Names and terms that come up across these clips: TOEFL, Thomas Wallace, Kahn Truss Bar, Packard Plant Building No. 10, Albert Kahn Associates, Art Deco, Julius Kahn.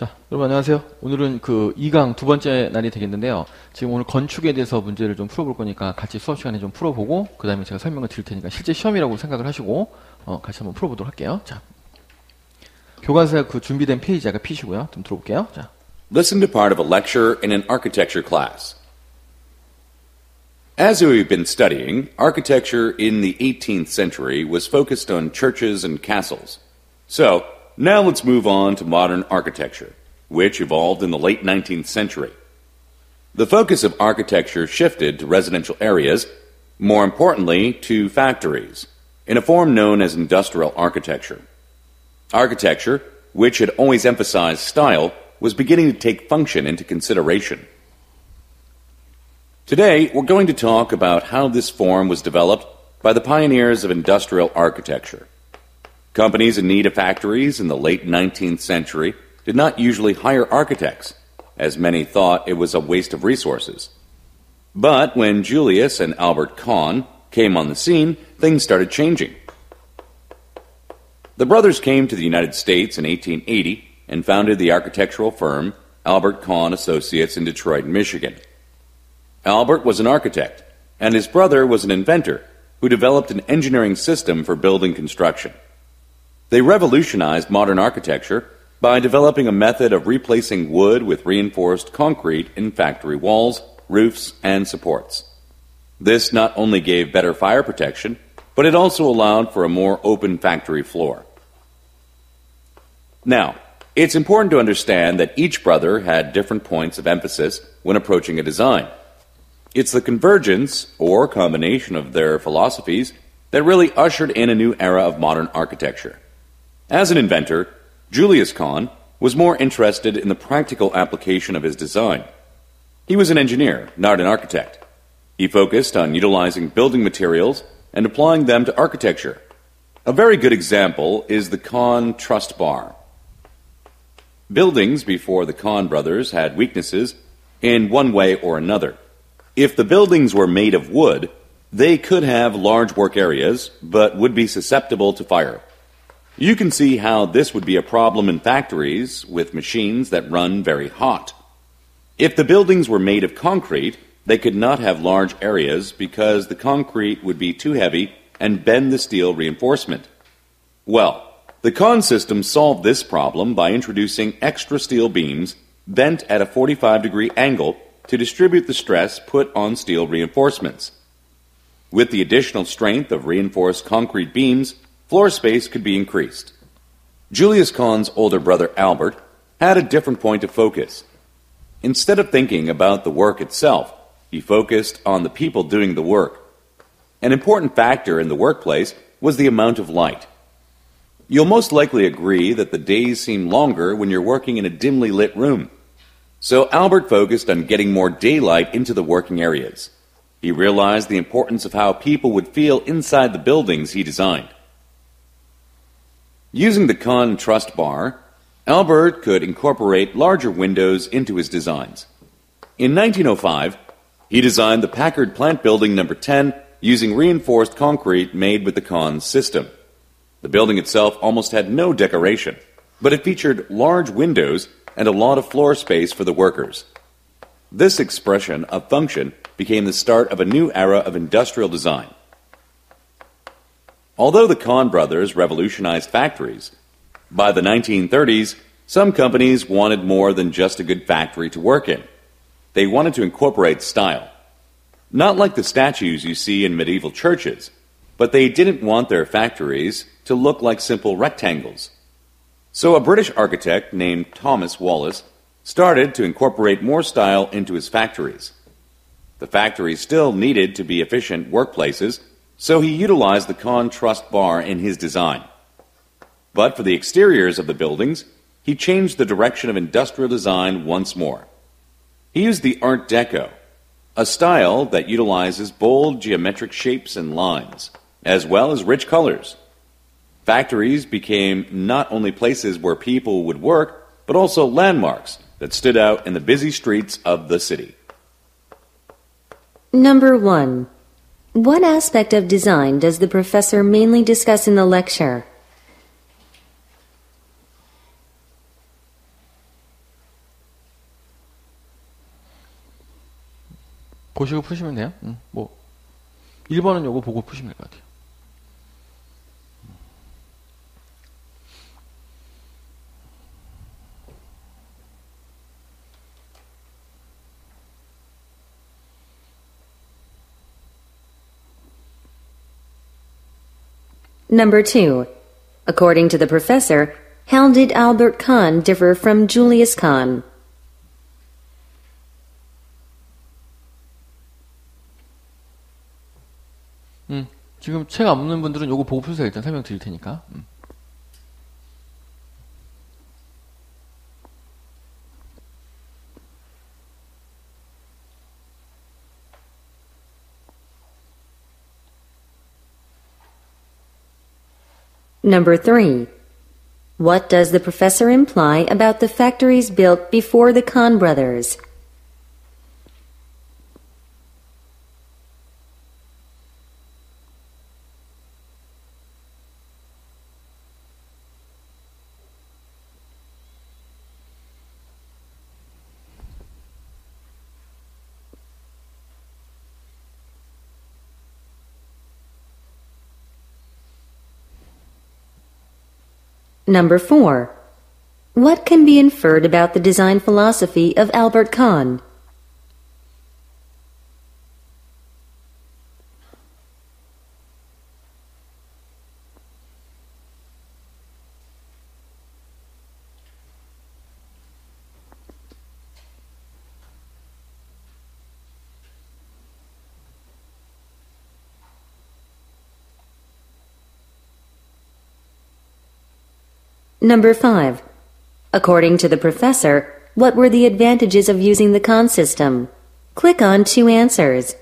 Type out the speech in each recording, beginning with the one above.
자, 여러분 안녕하세요. 오늘은 그 2강 두 번째 날이 되겠는데요. 지금 오늘 건축에 대해서 문제를 좀 풀어볼 거니까 같이 수업 시간에 좀 풀어보고 그 다음에 제가 설명을 드릴 테니까 실제 시험이라고 생각을 하시고 같이 한번 풀어보도록 할게요. 자, 교과서 그 준비된 페이지 아까 P시고요. 좀 들어볼게요. 자, Listen to part of a lecture in an architecture class. As we've been studying, architecture in the 18th century was focused on churches and castles. So, now let's move on to modern architecture, which evolved in the late 19th century. The focus of architecture shifted to residential areas, more importantly, to factories, in a form known as industrial architecture. Architecture, which had always emphasized style, was beginning to take function into consideration. Today, we're going to talk about how this form was developed by the pioneers of industrial architecture. Companies in need of factories in the late 19th century did not usually hire architects, as many thought it was a waste of resources. But when Julius and Albert Kahn came on the scene, things started changing. The brothers came to the United States in 1880 and founded the architectural firm Albert Kahn Associates in Detroit, Michigan. Albert was an architect, and his brother was an inventor who developed an engineering system for building construction. They revolutionized modern architecture by developing a method of replacing wood with reinforced concrete in factory walls, roofs, and supports. This not only gave better fire protection, but it also allowed for a more open factory floor. Now, it's important to understand that each brother had different points of emphasis when approaching a design. It's the convergence, or combination of their philosophies, that really ushered in a new era of modern architecture. As an inventor, Julius Kahn was more interested in the practical application of his design. He was an engineer, not an architect. He focused on utilizing building materials and applying them to architecture. A very good example is the Kahn Truss Bar. Buildings before the Kahn brothers had weaknesses in one way or another. If the buildings were made of wood, they could have large work areas, but would be susceptible to fire. You can see how this would be a problem in factories with machines that run very hot. If the buildings were made of concrete, they could not have large areas because the concrete would be too heavy and bend the steel reinforcement. Well, the Kahn system solved this problem by introducing extra steel beams bent at a 45-degree angle to distribute the stress put on steel reinforcements. With the additional strength of reinforced concrete beams, floor space could be increased. Julius Kahn's older brother Albert had a different point of focus. Instead of thinking about the work itself, he focused on the people doing the work. An important factor in the workplace was the amount of light. You'll most likely agree that the days seem longer when you're working in a dimly lit room. So Albert focused on getting more daylight into the working areas. He realized the importance of how people would feel inside the buildings he designed. Using the Kahn Truss Bar, Albert could incorporate larger windows into his designs. In 1905, he designed the Packard Plant Building No. 10 using reinforced concrete made with the Kahn system. The building itself almost had no decoration, but it featured large windows and a lot of floor space for the workers. This expression of function became the start of a new era of industrial design. Although the Kahn brothers revolutionized factories, by the 1930s, some companies wanted more than just a good factory to work in. They wanted to incorporate style. Not like the statues you see in medieval churches, but they didn't want their factories to look like simple rectangles. So a British architect named Thomas Wallace started to incorporate more style into his factories. The factories still needed to be efficient workplaces, so he utilized the Kahn Truss Bar in his design. But for the exteriors of the buildings, he changed the direction of industrial design once more. He used the Art Deco, a style that utilizes bold geometric shapes and lines, as well as rich colors. Factories became not only places where people would work, but also landmarks that stood out in the busy streets of the city. Number 1. What aspect of design does the professor mainly discuss in the lecture? 보시고 푸시면 돼요. 뭐 1번은 요거 보고 푸시면 될 것 같아요. Number 2. According to the professor, how did Albert Kahn differ from Julius Kahn? 지금 책 안 없는 분들은 요거 보고 풀세요. 일단 설명 드릴 테니까. Number 3. What does the professor imply about the factories built before the Kahn brothers? Number 4. What can be inferred about the design philosophy of Albert Kahn? Number 5. According to the professor, what were the advantages of using the Kahn system? Click on two answers.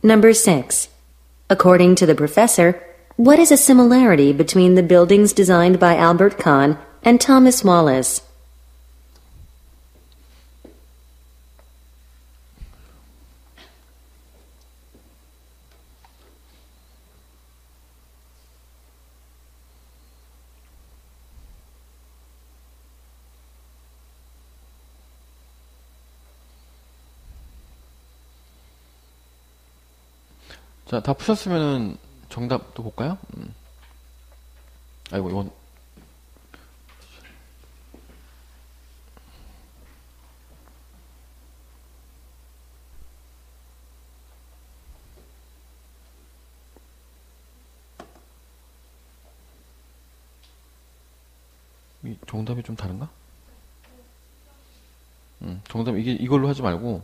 Number 6. According to the professor, what is a similarity between the buildings designed by Albert Kahn and Thomas Wallace? 자, 다 푸셨으면은 정답도 볼까요? 아이고, 이건. 이 정답이 좀 다른가? 정답, 이게, 이걸로 하지 말고,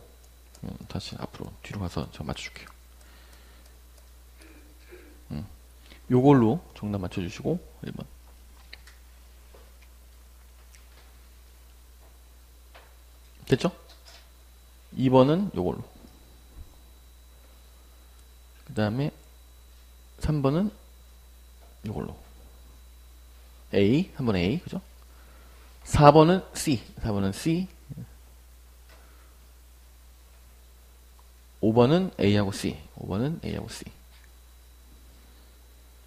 다시 앞으로, 뒤로 가서 제가 맞춰줄게요. 요걸로 정답 맞춰주시고 1번. 됐죠? 2번은 요걸로. 그 다음에 3번은 요걸로. A, 3번 A, 그죠? 4번은 C, 4번은 C. 5번은 A하고 C, 5번은 A하고 C.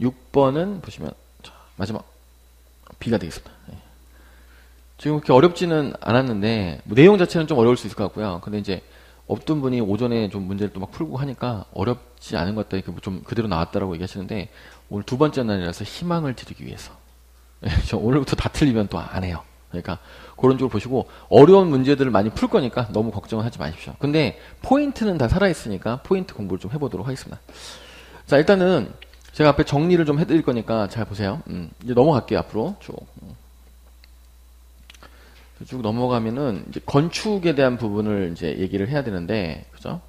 6번은 보시면 마지막 B가 되겠습니다. 예. 지금 그렇게 어렵지는 않았는데 뭐 내용 자체는 좀 어려울 수 있을 것 같고요. 근데 이제 없던 분이 오전에 좀 문제를 또 막 풀고 하니까 어렵지 않은 것 같다 이렇게 좀 그대로 나왔다라고 얘기하시는데 오늘 두 번째 날이라서 희망을 드리기 위해서 예, 저 오늘부터 다 틀리면 또 안 해요. 그러니까 그런 쪽을 보시고 어려운 문제들을 많이 풀 거니까 너무 걱정하지 마십시오. 근데 포인트는 다 살아있으니까 포인트 공부를 좀 해보도록 하겠습니다. 자, 일단은 제가 앞에 정리를 좀 해드릴 거니까 잘 보세요. 이제 넘어갈게요. 앞으로 쭉 넘어가면은 이제 건축에 대한 부분을 이제 얘기를 해야 되는데, 그죠?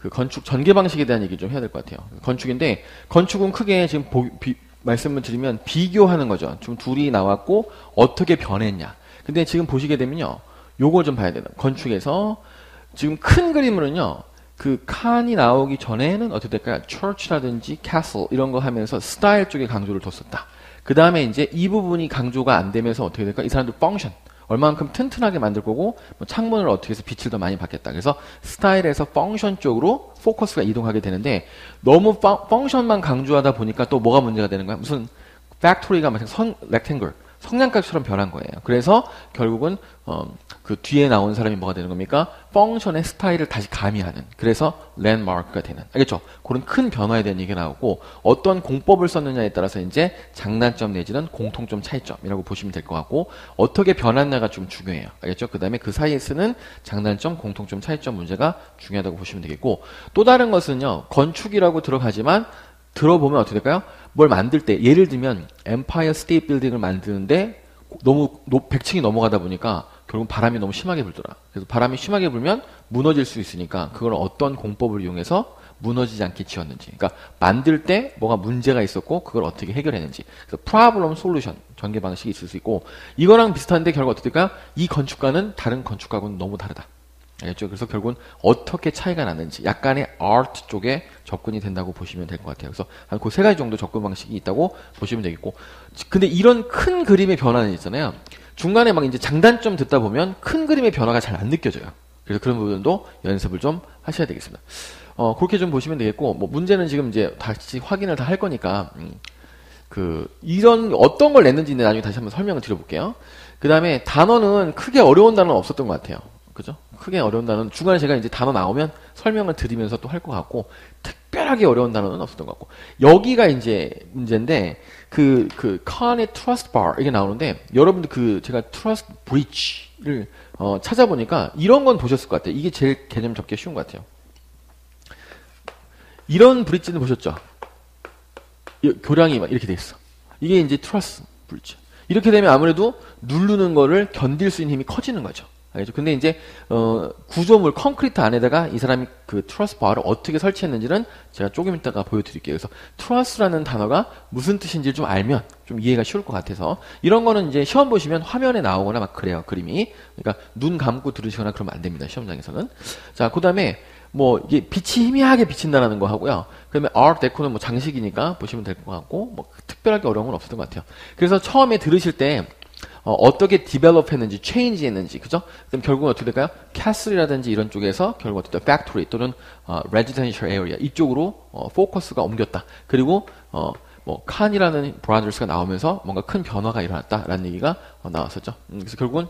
그 건축 전개 방식에 대한 얘기 좀 해야 될 것 같아요. 건축인데 건축은 크게 지금 말씀을 드리면 비교하는 거죠. 지금 둘이 나왔고 어떻게 변했냐. 근데 지금 보시게 되면요, 요걸 좀 봐야 돼요. 건축에서 지금 큰 그림으로는요. 그 칸이 나오기 전에는 어떻게 될까요? church라든지 castle 이런 거 하면서 스타일 쪽에 강조를 뒀었다. 그 다음에 이제 이 부분이 강조가 안 되면서 어떻게 될까요? 이 사람들 function 얼만큼 튼튼하게 만들 거고 뭐 창문을 어떻게 해서 빛을 더 많이 받겠다. 그래서 스타일에서 펑션 쪽으로 포커스가 이동하게 되는데 너무 펑션만 강조하다 보니까 또 뭐가 문제가 되는 거야? 무슨 팩토리가 마치 렉탱글 성냥갑처럼 변한 거예요. 그래서 결국은 그 뒤에 나온 사람이 뭐가 되는 겁니까? 펑션의 스타일을 다시 가미하는. 그래서 랜드마크가 되는. 알겠죠? 그런 큰 변화에 대한 얘기가 나오고 어떤 공법을 썼느냐에 따라서 이제 장단점 내지는 공통점 차이점이라고 보시면 될 것 같고 어떻게 변했냐가 좀 중요해요. 알겠죠? 그 다음에 그 사이에 쓰는 장단점, 공통점, 차이점 문제가 중요하다고 보시면 되겠고 또 다른 것은요. 건축이라고 들어가지만 들어보면 어떻게 될까요? 뭘 만들 때 예를 들면 엠파이어 스테이트 빌딩을 만드는데 너무 100층이 넘어가다 보니까 결국 바람이 너무 심하게 불더라. 그래서 바람이 심하게 불면 무너질 수 있으니까 그걸 어떤 공법을 이용해서 무너지지 않게 지었는지. 그러니까 만들 때 뭐가 문제가 있었고 그걸 어떻게 해결했는지. 그래서 프로블럼 솔루션 전개 방식이 있을 수 있고 이거랑 비슷한데 결국 어떻게 될까요? 이 건축가는 다른 건축가하고는 너무 다르다. 알겠죠? 그래서 결국은 어떻게 차이가 나는지 약간의 아트 쪽에 접근이 된다고 보시면 될 것 같아요. 그래서 한 그 세 가지 정도 접근 방식이 있다고 보시면 되겠고 근데 이런 큰 그림의 변화는 있잖아요. 중간에 막 이제 장단점 듣다 보면 큰 그림의 변화가 잘 안 느껴져요. 그래서 그런 부분도 연습을 좀 하셔야 되겠습니다. 그렇게 좀 보시면 되겠고 뭐 문제는 지금 이제 다시 확인을 다 할 거니까 그 이런 어떤 걸 냈는지 나중에 다시 한번 설명을 드려볼게요. 그 다음에 단어는 크게 어려운 단어는 없었던 것 같아요. 그죠? 크게 어려운 단어는 중간에 제가 이제 단어 나오면 설명을 드리면서 또 할 것 같고 특별하게 어려운 단어는 없었던 것 같고 여기가 이제 문제인데 그 Kahn의 Truss Bar 이게 나오는데 여러분들 그 제가 Truss Bridge를 찾아보니까 이런 건 보셨을 것 같아요. 이게 제일 개념 잡기 쉬운 것 같아요. 이런 브릿지는 보셨죠? 교량이 막 이렇게 돼 있어. 이게 이제 Truss Bridge. 이렇게 되면 아무래도 누르는 거를 견딜 수 있는 힘이 커지는 거죠. 알겠죠? 근데 이제 구조물 콘크리트 안에다가 이 사람이 그 트러스 바를 어떻게 설치했는지는 제가 조금 있다가 보여드릴게요. 그래서 트러스라는 단어가 무슨 뜻인지 좀 알면 좀 이해가 쉬울 것 같아서 이런 거는 이제 시험 보시면 화면에 나오거나 막 그래요. 그림이 그러니까 눈 감고 들으시거나 그러면 안 됩니다. 시험장에서는. 자, 그다음에 뭐 이게 빛이 희미하게 비친다라는 거 하고요. 그다음에 Art Deco는 뭐 장식이니까 보시면 될 것 같고 뭐 특별하게 어려운 건 없었던 것 같아요. 그래서 처음에 들으실 때 어떻게 디벨롭 했는지, 체인지 했는지, 그죠? 그럼 결국은 어떻게 될까요? 캐슬이라든지 이런 쪽에서 결국 어떻게 될까요? 팩토리 또는 레지던셜 에어리어 이쪽으로 포커스가 옮겼다. 그리고 뭐 칸이라는 브라더스가 나오면서 뭔가 큰 변화가 일어났다라는 얘기가 나왔었죠. 그래서 결국은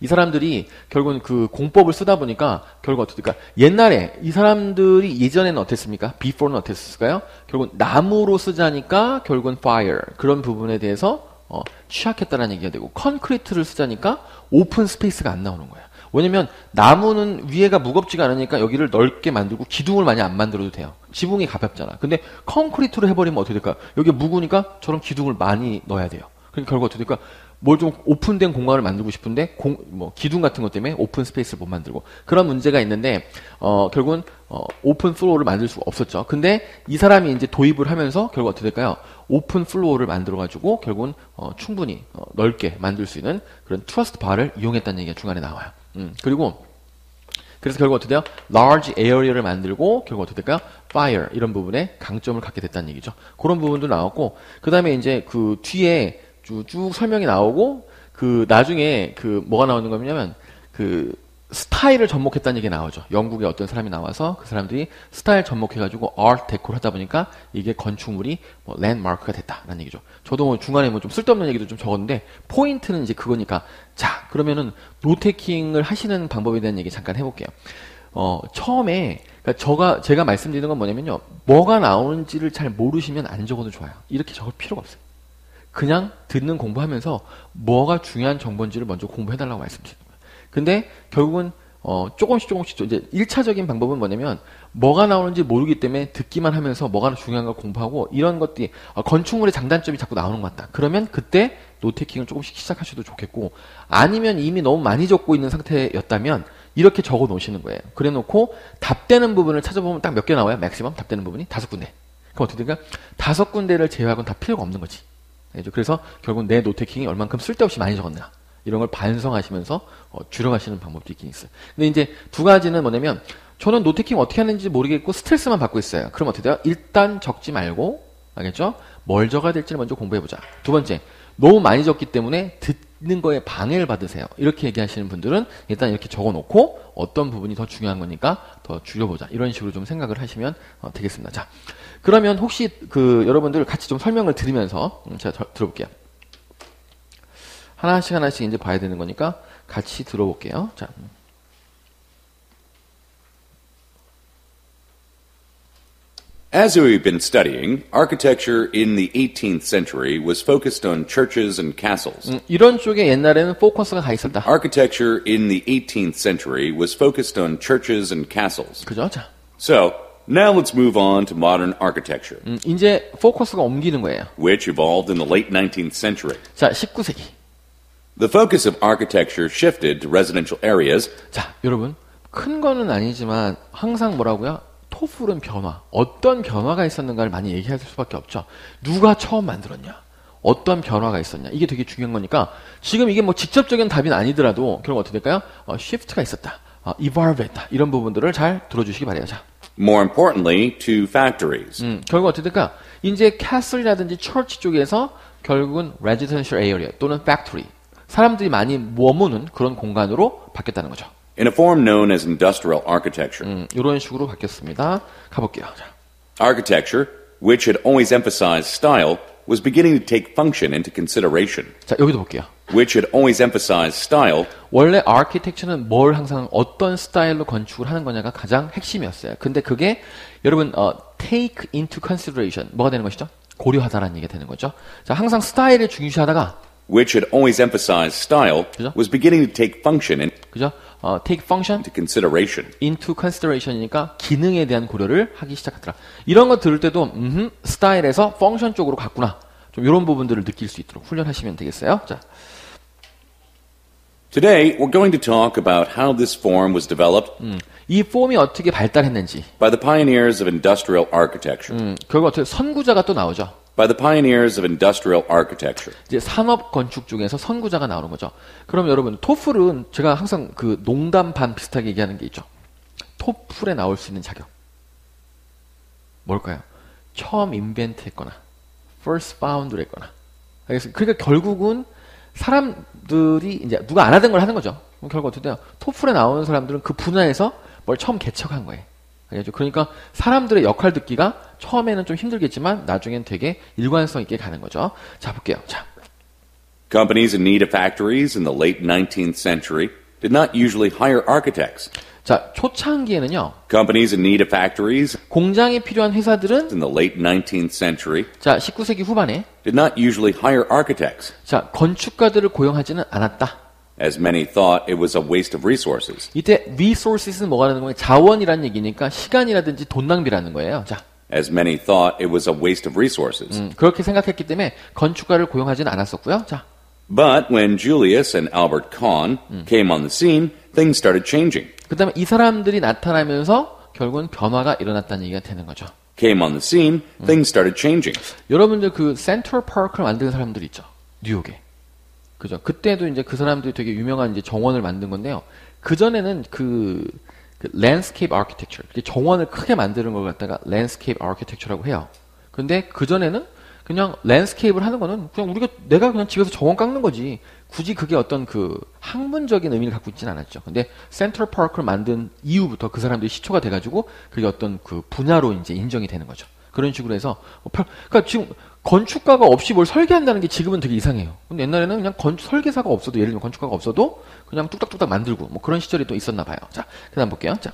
이 사람들이 결국은 그 공법을 쓰다 보니까 결국 어떻게 될까요? 옛날에 이 사람들이 예전에는 어땠습니까? before는 어땠을까요? 결국은 나무로 쓰자니까 결국은 fire 그런 부분에 대해서 취약했다는 얘기가 되고 콘크리트를 쓰자니까 오픈 스페이스가 안 나오는 거야. 왜냐면 나무는 위에가 무겁지가 않으니까 여기를 넓게 만들고 기둥을 많이 안 만들어도 돼요. 지붕이 가볍잖아. 근데 콘크리트로 해버리면 어떻게 될까요? 여기 무거우니까 저런 기둥을 많이 넣어야 돼요. 그러니까 결국 어떻게 될까요? 뭘 좀 오픈된 공간을 만들고 싶은데 뭐 기둥 같은 것 때문에 오픈 스페이스를 못 만들고 그런 문제가 있는데 결국은 오픈 플로어를 만들 수가 없었죠. 근데 이 사람이 이제 도입을 하면서 결국 어떻게 될까요? 오픈 플로어를 만들어가지고 결국은 충분히 넓게 만들 수 있는 그런 트러스트 바를 이용했다는 얘기가 중간에 나와요. 그리고 그래서 결국 어떻게 돼요? large area를 만들고 결국 어떻게 될까요? fire 이런 부분에 강점을 갖게 됐다는 얘기죠. 그런 부분도 나왔고 그 다음에 이제 그 뒤에 쭉 설명이 나오고 그 나중에 그 뭐가 나오는 거냐면 그 스타일을 접목했다는 얘기가 나오죠. 영국에 어떤 사람이 나와서 그 사람들이 스타일 접목해가지고 아트 데코를 하다 보니까 이게 건축물이 뭐 랜드마크가 됐다라는 얘기죠. 저도 중간에 뭐 좀 쓸데없는 얘기도 좀 적었는데 포인트는 이제 그거니까 자 그러면은 노테킹을 하시는 방법에 대한 얘기 잠깐 해볼게요. 처음에 그러니까 제가 말씀드리는 건 뭐냐면요. 뭐가 나오는지를 잘 모르시면 안 적어도 좋아요. 이렇게 적을 필요가 없어요. 그냥 듣는 공부하면서 뭐가 중요한 정보인지를 먼저 공부해달라고 말씀드립니다. 근데 결국은 조금씩 이제 1차적인 방법은 뭐냐면 뭐가 나오는지 모르기 때문에 듣기만 하면서 뭐가 중요한가 공부하고 이런 것들이 건축물의 장단점이 자꾸 나오는 것 같다. 그러면 그때 노테이킹을 조금씩 시작하셔도 좋겠고 아니면 이미 너무 많이 적고 있는 상태였다면 이렇게 적어 놓으시는 거예요. 그래 놓고 답되는 부분을 찾아보면 딱 몇 개 나와요? 맥시멈 답되는 부분이 5군데. 그럼 어떻게 될까요? 5군데를 제외하고는 다 필요가 없는 거지. 그래서 결국 내 노테이킹이 얼만큼 쓸데없이 많이 적었나 이런 걸 반성하시면서 줄여가시는 방법도 있긴 있어요. 근데 이제 두 가지는 뭐냐면 저는 노테이킹 어떻게 하는지 모르겠고 스트레스만 받고 있어요. 그럼 어떻게 돼요? 일단 적지 말고, 알겠죠? 뭘 적어야 될지를 먼저 공부해보자. 두 번째, 너무 많이 적기 때문에 듣는 거에 방해를 받으세요. 이렇게 얘기하시는 분들은 일단 이렇게 적어놓고 어떤 부분이 더 중요한 거니까 더 줄여보자. 이런 식으로 좀 생각을 하시면 되겠습니다. 자, 그러면 혹시 그 여러분들 같이 좀 설명을 들으면서 제가 들어볼게요. 하나씩 하나씩 이제 봐야 되는 거니까 같이 들어볼게요. 자. As we've been studying, architecture in the 18th century was focused on churches and castles. 이런 쪽에 옛날에는 포커스가 가 있었다. Architecture in the 18th century was focused on churches and castles. 그죠? 자. So, now let's move on to modern architecture. 이제 포커스가 옮기는 거예요. Which evolved in the late 19th century. 자, 19세기. The focus of architecture shifted to residential areas. 자, 여러분, 큰 거는 아니지만 항상 뭐라고요? 토플은 변화, 어떤 변화가 있었는가를 많이 얘기할 수밖에 없죠. 누가 처음 만들었냐, 어떤 변화가 있었냐, 이게 되게 중요한 거니까 지금 이게 뭐 직접적인 답은 아니더라도 결국 어떻게 될까요? shift가 있었다, evolve 했다, 이런 부분들을 잘 들어주시기 바래요. 자. More importantly, to factories. 결국 어떻게 될까? 이제 castle이라든지 church 쪽에서 결국은 residential area 또는 factory, 사람들이 많이 머무는 그런 공간으로 바뀌었다는 거죠. In a form known as industrial architecture. 이런 식으로 바뀌었습니다. 가볼게요. 자. Architecture, which had always emphasized style, was beginning to take function into consideration. 자, 여기도 볼게요. Which had always emphasized style. 원래 architecture는 뭘 항상 어떤 스타일로 건축을 하는 거냐가 가장 핵심이었어요. 근데 그게 여러분 take into consideration 뭐가 되는 것이죠? 고려하다라는 얘기가 되는 거죠. 자, 항상 스타일을 중시하다가 which had always emphasized style 그죠? was beginning to take function in. 그죠? take function into consideration이니까 기능에 대한 고려를 하기 시작하더라. 이런 거 들을 때도 스타일에서 function 쪽으로 갔구나. 좀 이런 부분들을 느낄 수 있도록 훈련하시면 되겠어요. 자. Today we're going to talk about how this form was developed. 이 폼이 어떻게 발달했는지. By the pioneers of industrial architecture. 결국 어떻게 선구자가 또 나오죠. By the pioneers of industrial architecture. 이제 산업 건축 중에서 선구자가 나오는 거죠. 그럼 여러분, 토플은 제가 항상 그 농담 반 비슷하게 얘기하는 게 있죠. 토플에 나올 수 있는 자격. 뭘까요? 처음 인벤트 했거나, first founder 했거나. 알겠습니다. 그러니까 결국은 사람들이 이제 누가 안 하던 걸 하는 거죠. 그럼 결국 어떻게 돼요? 토플에 나오는 사람들은 그 분야에서 뭘 처음 개척한 거예요. 알겠죠? 그러니까 사람들의 역할 듣기가 처음에는 좀 힘들겠지만 나중엔 되게 일관성 있게 가는 거죠. 자, 볼게요. 자. Companies in need of factories in the late 19th century did not usually hire architects. 자, 초창기에는요. Companies in need of factories 공장이 필요한 회사들은 in the late 19th century 자, 19세기 후반에 did not usually hire architects. 자, 건축가들을 고용하지는 않았다. As many thought it was a waste of resources. 이때 resources는 뭐라는 거예요? 자원이라는 얘기니까 시간이라든지 돈 낭비라는 거예요. 자. As many thought it was a waste of resources. 그렇게 생각했기 때문에 건축가를 고용하지는 않았었고요. 자. But when Julius and Albert Kahn came on the scene, things started changing. 그다음에 이 사람들이 나타나면서 결국은 변화가 일어났다는 얘기가 되는 거죠. Came on the scene, things started changing. 여러분들 그 센트럴 파크를 만든 사람들이 있죠. 뉴욕에. 그죠. 그때도 이제 그 사람들이 되게 유명한 이제 정원을 만든 건데요. 그전에는 그 landscape architecture, 정원을 크게 만드는 걸 갖다가 landscape architecture라고 해요. 근데 그전에는 그냥 landscape를 하는 거는 그냥 내가 그냥 집에서 정원 깎는 거지. 굳이 그게 어떤 그 학문적인 의미를 갖고 있진 않았죠. 근데 센트럴 파크를 만든 이후부터 그 사람들이 시초가 돼가지고 그게 어떤 그 분야로 이제 인정이 되는 거죠. 그런 식으로 해서 그러니까 지금 건축가가 없이 뭘 설계한다는 게 지금은 되게 이상해요. 근데 옛날에는 그냥 설계사가 없어도, 예를 들면 건축가가 없어도 그냥 뚝딱뚝딱 만들고 뭐 그런 시절이 또 있었나 봐요. 자, 그다음 볼게요. 자.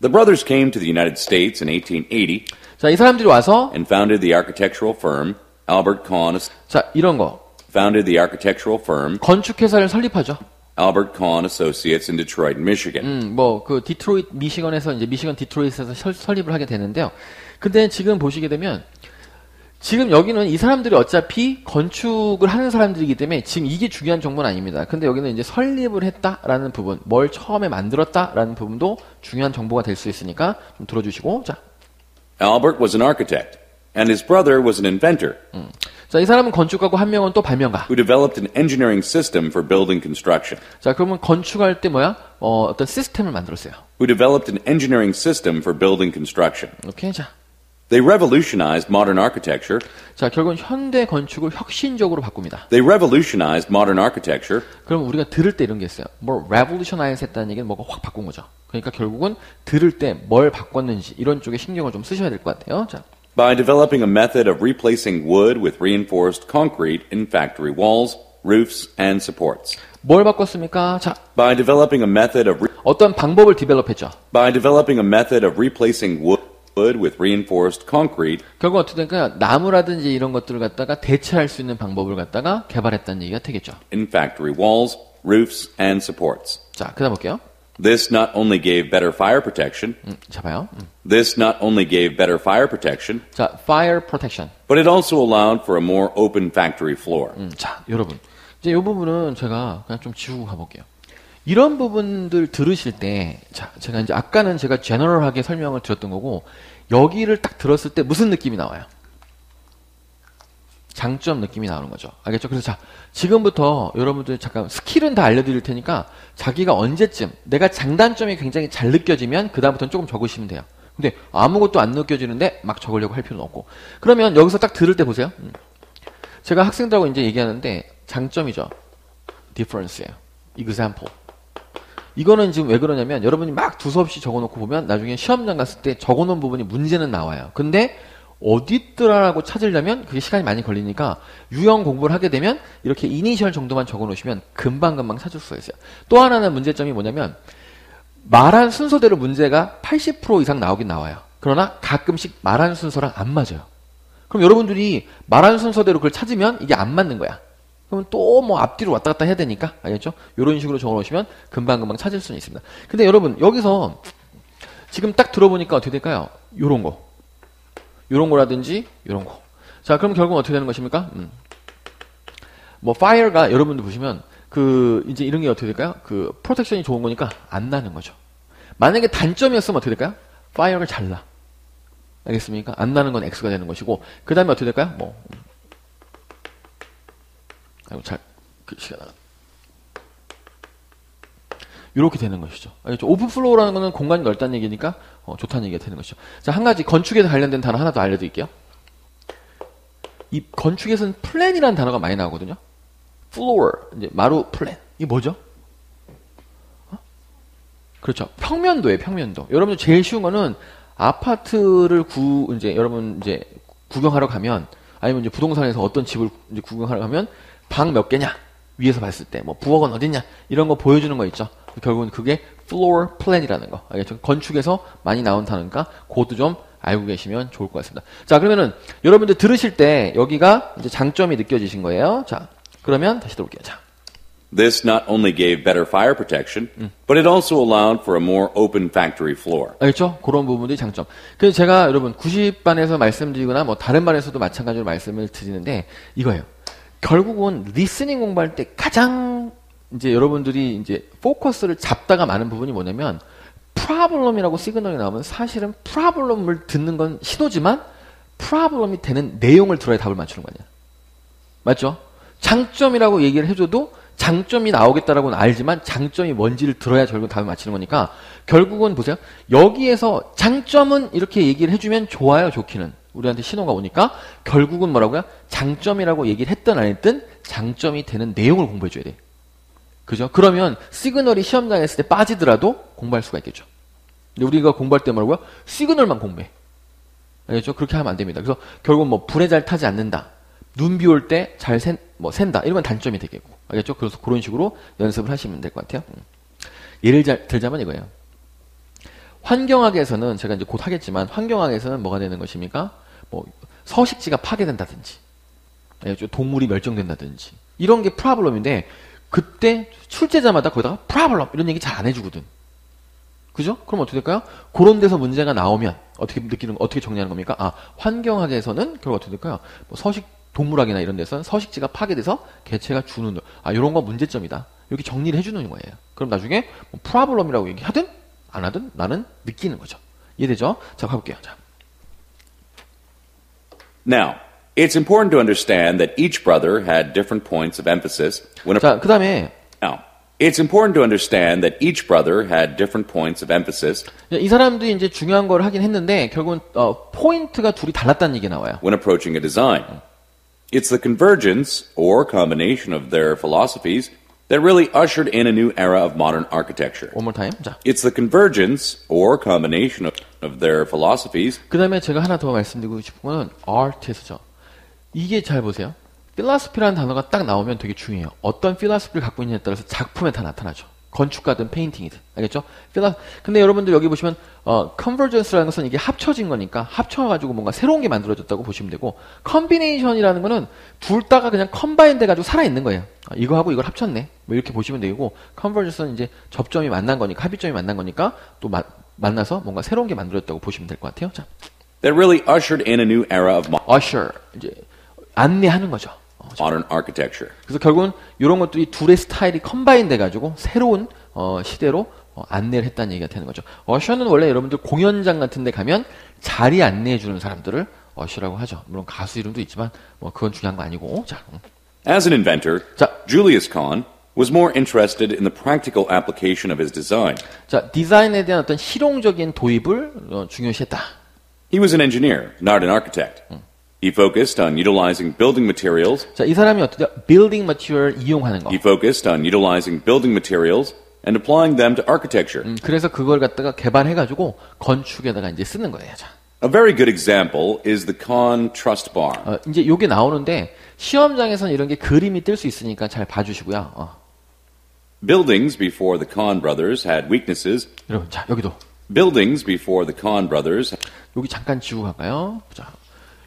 The brothers came to the United States in 1880. 자, 이 사람들이 와서 and founded the architectural firm Albert Kahn. 자, 이런 거. Founded the architectural firm. 건축 회사를 설립하죠. Albert Kahn Associates in Detroit, Michigan. 뭐 그 디트로이트 미시건에서 이제 미시건 디트로이트에서 설립을 하게 되는데요. 근데 지금 보시게 되면 지금 여기는 이 사람들이 어차피 건축을 하는 사람들이기 때문에 지금 이게 중요한 정보는 아닙니다. 근데 여기는 이제 설립을 했다라는 부분, 뭘 처음에 만들었다라는 부분도 중요한 정보가 될 수 있으니까 좀 들어주시고. 자. Albert was an architect. and his brother was an inventor. 자, 이 사람은 건축가고 한 명은 또 발명가. Who developed an engineering system for building construction. 자, 그러면 건축할 때 뭐야? 어떤 시스템을 만들었어요. Who developed an engineering system for building construction. 오케이, 자. They revolutionized modern architecture. 자, 결국은 현대 건축을 혁신적으로 바꿉니다. They revolutionized modern architecture. 그럼 우리가 들을 때 이런 게 있어요. 뭐 revolutionize 했다는 얘기는 뭐가 확 바꾼 거죠. 그러니까 결국은 들을 때 뭘 바꿨는지 이런 쪽에 신경을 좀 쓰셔야 될 것 같아요. 자. By developing a method of replacing wood with reinforced concrete in factory walls, roofs and supports. 뭘 바꿨습니까? 자. By developing a method of 어떤 방법을 디벨롭했죠. By developing a method of replacing wood with reinforced concrete. 결국 어떻게 될까요? 나무라든지 이런 것들을 갖다가 대체할 수 있는 방법을 갖다가 개발했다는 얘기가 되겠죠. In factory walls, roofs and supports. 자, 그다음 볼게요. This not only gave better fire protection. 잡아요. This not only gave better fire protection. 자, fire protection. But it also allowed for a more open factory floor. 자, 여러분. 이제 이 부분은 제가 그냥 좀 지우고 가볼게요. 이런 부분들 들으실 때, 자, 제가 이제 아까는 제가 제너럴하게 설명을 드렸던 거고, 여기를 딱 들었을 때 무슨 느낌이 나와요? 장점 느낌이 나오는 거죠. 알겠죠? 그래서 자, 지금부터 여러분들 잠깐 스킬은 다 알려드릴 테니까 자기가 언제쯤 내가 장단점이 굉장히 잘 느껴지면 그다음부터는 조금 적으시면 돼요. 근데 아무것도 안 느껴지는데 막 적으려고 할 필요는 없고. 그러면 여기서 딱 들을 때 보세요. 제가 학생들하고 이제 얘기하는데 장점이죠. difference예요. example. 이거는 지금 왜 그러냐면 여러분이 막 두서없이 적어놓고 보면 나중에 시험장 갔을 때 적어놓은 부분이 문제는 나와요. 근데 어디있더라라고 찾으려면 그게 시간이 많이 걸리니까 유형 공부를 하게 되면 이렇게 이니셜 정도만 적어놓으시면 금방금방 찾을 수가 있어요. 또 하나는 문제점이 뭐냐면 말한 순서대로 문제가 80% 이상 나오긴 나와요. 그러나 가끔씩 말한 순서랑 안 맞아요. 그럼 여러분들이 말한 순서대로 그걸 찾으면 이게 안 맞는 거야. 그럼 또 뭐 앞뒤로 왔다 갔다 해야 되니까 알겠죠? 이런 식으로 적어놓으시면 금방금방 찾을 수는 있습니다. 근데 여러분 여기서 지금 딱 들어보니까 어떻게 될까요? 요런 거. 요런 거라든지 요런 거. 자, 그럼 결국 어떻게 되는 것입니까? 뭐 fire가 여러분들 보시면 그 이제 이런 게 어떻게 될까요? 그 프로텍션이 좋은 거니까 안 나는 거죠. 만약에 단점이었으면 어떻게 될까요? fire가 잘 나. 알겠습니까? 안 나는 건 x가 되는 것이고 그다음에 어떻게 될까요? 뭐 아이고 잘 글씨가 나. 이렇게 되는 것이죠. 오픈플로우라는 거는 공간이 넓다는 얘기니까 좋다는 얘기가 되는 것이죠. 자, 한 가지 건축에 관련된 단어 하나 더 알려드릴게요. 이 건축에서는 플랜이라는 단어가 많이 나오거든요. 플로어, 이제 마루 플랜. 이게 뭐죠? 그렇죠. 평면도예요. 평면도. 여러분들 제일 쉬운 거는 아파트를 이제 여러분 이제 구경하러 가면 아니면 이제 부동산에서 어떤 집을 이제 구경하러 가면 방 몇 개냐? 위에서 봤을 때 뭐 부엌은 어딨냐? 이런 거 보여주는 거 있죠. 결국은 그게 floor plan이라는 거. 알겠죠? 건축에서 많이 나온 단어니까 그것도 좀 알고 계시면 좋을 것 같습니다. 자, 그러면은 여러분들 들으실 때 여기가 이제 장점이 느껴지신 거예요. 자, 그러면 다시 들어볼게요. 자. This not only gave better fire protection, but it also allowed for a more open factory floor. 알겠죠? 그런 부분들이 장점. 그래서 제가 여러분 90반에서 말씀드리거나 뭐 다른 반에서도 마찬가지로 말씀을 드리는데 이거예요. 결국은 리스닝 공부할 때 가장 이제 여러분들이 이제 포커스를 잡다가 많은 부분이 뭐냐면 프로블럼이라고 시그널이 나오면 사실은 프로블럼을 듣는 건 신호지만 프로블럼이 되는 내용을 들어야 답을 맞추는 거 아니야. 맞죠? 장점이라고 얘기를 해줘도 장점이 나오겠다라고는 알지만 장점이 뭔지를 들어야 결국 답을 맞추는 거니까 결국은 보세요. 여기에서 장점은 이렇게 얘기를 해주면 좋아요, 좋기는. 우리한테 신호가 오니까 결국은 뭐라고요? 장점이라고 얘기를 했든 안 했든 장점이 되는 내용을 공부해줘야 돼. 그죠? 그러면 시그널이 시험장에 있을 때 빠지더라도 공부할 수가 있겠죠. 근데 우리가 공부할 때 뭐라고요? 시그널만 공부해. 알겠죠? 그렇게 하면 안 됩니다. 그래서 결국은 뭐 불에 잘 타지 않는다. 눈 비 올 때 잘 샌다. 이러면 단점이 되겠고. 알겠죠? 그래서 그런 식으로 연습을 하시면 될 것 같아요. 예를 들자면 이거예요. 환경학에서는 제가 이제 곧 하겠지만 환경학에서는 뭐가 되는 것입니까? 뭐 서식지가 파괴된다든지 알겠죠? 동물이 멸종된다든지 이런 게 프로블럼인데 그때 출제자마다 거기다가 프로블럼 이런 얘기 잘 안 해주거든. 그죠? 그럼 어떻게 될까요? 그런 데서 문제가 나오면 어떻게 어떻게 정리하는 겁니까? 아, 환경학에서는 결국 어떻게 될까요? 뭐 동물학이나 이런 데서는 서식지가 파괴돼서 개체가 주는 아 이런 거 문제점이다. 이렇게 정리를 해주는 거예요. 그럼 나중에 뭐 프로블럼이라고 얘기하든 안 하든 나는 느끼는 거죠. 이해되죠? 자, 가볼게요. 자. Now, it's important to understand that each brother had different points of emphasis when a... It's important to understand that each brother had different points of emphasis. 이 사람들이 이제 중요한 걸 하긴 했는데 결국은 포인트가 둘이 달랐다는 얘기 나와요. When approaching a design, it's the convergence or combination of their philosophies that really ushered in a new era of modern architecture. One more time. 자. It's the convergence or combination of their philosophies. 그다음에 제가 하나 더 말씀드리고 싶은 건 art에서죠. 이게 잘 보세요. 필라소피라는 단어가 딱 나오면 되게 중요해요. 어떤 필라소피를 갖고 있느냐에 따라서 작품에 다 나타나죠. 건축가든 페인팅이든. 알겠죠? 근데 여러분들 여기 보시면 컨버전스라는 것은 이게 합쳐진 거니까 합쳐가지고 뭔가 새로운 게 만들어졌다고 보시면 되고 컴비네이션이라는 거는 둘 다가 그냥 컴바인드 해가지고 살아있는 거예요. 이거하고 이걸 합쳤네. 뭐 이렇게 보시면 되고 컨버전스는 이제 접점이 만난 거니까 합의점이 만난 거니까 또 만나서 뭔가 새로운 게 만들어졌다고 보시면 될 것 같아요. 자. That really ushered in a new era of usher. 이제 안내하는 거죠. Modern architecture. 그래서 결국은 이런 것들이 둘의 스타일이 컴바인 돼가지고 새로운 시대로 안내를 했다는 얘기가 되는 거죠. 어셔는 원래 여러분들 공연장 같은 데 가면 자리 안내해주는 사람들을 어셔라고 하죠. 물론 가수 이름도 있지만 뭐 그건 중요한 거 아니고. 자. As an inventor, Julius Kahn was more interested in the practical application of his design. 자, 디자인에 대한 어떤 실용적인 도입을 중요시했다. He was an engineer, not an architect. He focused on utilizing building materials. 자, 이 사람이 어떻게 building material 이용하는 거. He focused on utilizing building materials and applying them to architecture. 그래서 그걸 갖다가 개발해 가지고 건축에다가 이제 쓰는 거예요. 자. A very good example is the Kahn Truss Bar. 이제 요게 나오는데 시험장에서는 이런 게 그림이 뜰 수 있으니까 잘 봐 주시고요. Buildings before the Kahn brothers had weaknesses. 여러분, 자, 여기도. Buildings before the Kahn brothers. 여기 잠깐 지우고 갈까요? 자.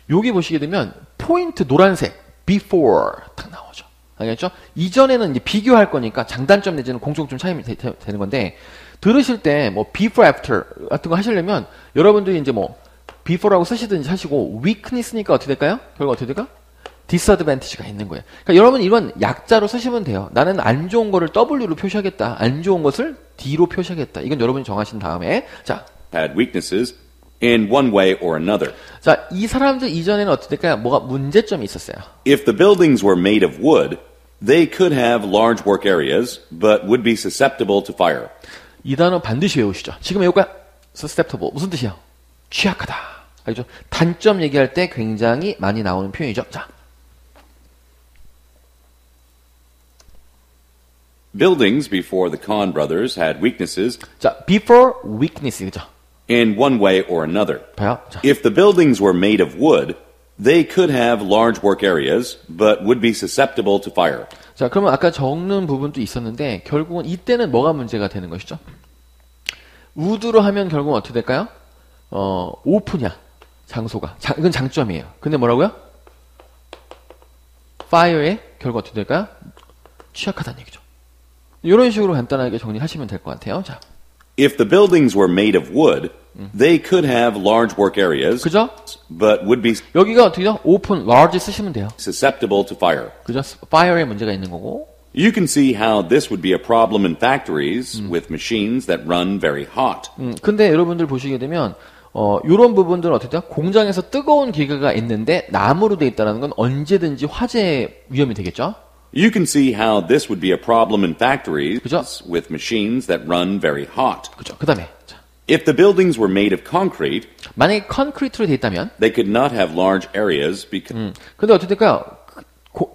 여기 보시게 되면 포인트 노란색 before 딱 나오죠. 알겠죠? 이전에는 이제 비교할 거니까 장단점 내지는 공통점 차이면 되는 건데 들으실 때 뭐 before after 같은 거 하시려면 여러분들이 이제 뭐 before라고 쓰시든지 하시고 weakness니까 어떻게 될까요? 결국 어떻게 될까? disadvantage가 있는 거예요. 그러니까 여러분 이런 약자로 쓰시면 돼요. 나는 안 좋은 거를 W로 표시하겠다. 안 좋은 것을 D로 표시하겠다. 이건 여러분이 정하신 다음에 자 bad weaknesses in one way or another. 자, 이 사람들 이전에는 어떻게까요? 뭐가 문제점이 있었어요. If the buildings were made of wood, they could have large work areas but would be susceptible to fire. 이 단어 반드시 외우시죠. 지금 외울까요? susceptible 무슨 뜻이에요? 취약하다. 알죠? 단점 얘기할 때 굉장히 많이 나오는 표현이죠. 자. Buildings before the Kahn brothers had weaknesses. 자, before weakness 그죠? In one way or another. If the buildings were made of wood, they could have large work areas, but would be susceptible to fire. 자, 그러면 아까 적는 부분도 있었는데 결국은 이때는 뭐가 문제가 되는 것이죠? 우드로 하면 결국은 어떻게 될까요? 오픈이야, 장소가. 이건 장점이에요. 근데 뭐라고요? fire에 결국 어떻게 될까요? 취약하다는 얘기죠. 이런 식으로 간단하게 정리하시면 될 것 같아요. 자. If the buildings were made of wood, they could have large work areas, 그죠? but would be 여기가 어떻게요? open, large 쓰시면 돼요. susceptible to fire. 그죠? fire에 문제가 있는 거고. You can see how this would be a problem in factories with machines that run very hot. 근데 여러분들 보시게 되면 이런 부분들은 어떻게요? 공장에서 뜨거운 기계가 있는데 나무로 돼 있다는 건 언제든지 화재 위험이 되겠죠? You can see how this would be a problem in factories with machines that run very hot. 그다음에, if the buildings were made of concrete, 만약에 콘크리트로 돼 있다면, they could not have large areas because. 근데 어떻게 될까요?